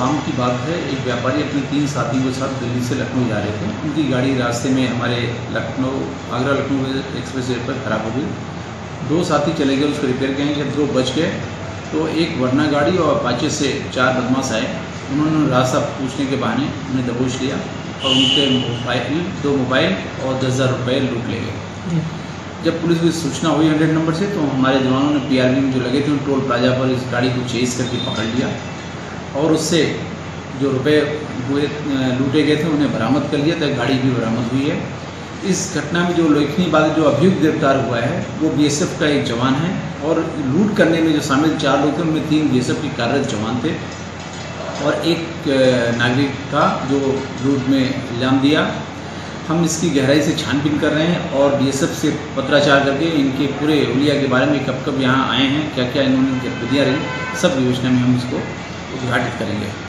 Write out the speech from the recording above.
शाम की बात है, एक व्यापारी अपने 3 साथियों के साथ दिल्ली से लखनऊ जा रहे थे। उनकी गाड़ी रास्ते में हमारे आगरा-लखनऊ एक्सप्रेस वे पर खराब हो गई। 2 साथी चले गए उसको रिपेयर करने के लिए। 2 बच गए तो एक वरना गाड़ी और अपाचे से 4 बदमाश आए। उन्होंने रास्ता पूछने के बहाने उन्हें दबोच लिया और उनके मोबाइल 2 मोबाइल और 10,000 रुपये लूट ले गए। जब पुलिस की सूचना हुई 100 नंबर से, तो हमारे जवानों ने पीआरवी में जो लगे थे टोल प्लाजा पर इस गाड़ी को चेज करके पकड़ लिया और उससे जो रुपए हुए लूटे गए थे उन्हें बरामद कर लिया था। गाड़ी भी बरामद हुई है। इस घटना में जो लखनी बादल जो अभियुक्त गिरफ्तार हुआ है वो बीएसएफ का एक जवान है और लूट करने में जो शामिल 4 लोग थे उनमें 3 बीएसएफ के कार्यरत जवान थे और एक नागरिक का जो लूट में इल्जाम दिया। हम इसकी गहराई से छानबीन कर रहे हैं और बीएसएफ से पत्राचार करके इनके पूरे हुलिया के बारे में कब कब यहाँ आए हैं, क्या क्या इन्होंने गतिविधियाँ रही, सब योजना में हम इसको उद्घाटित करेंगे।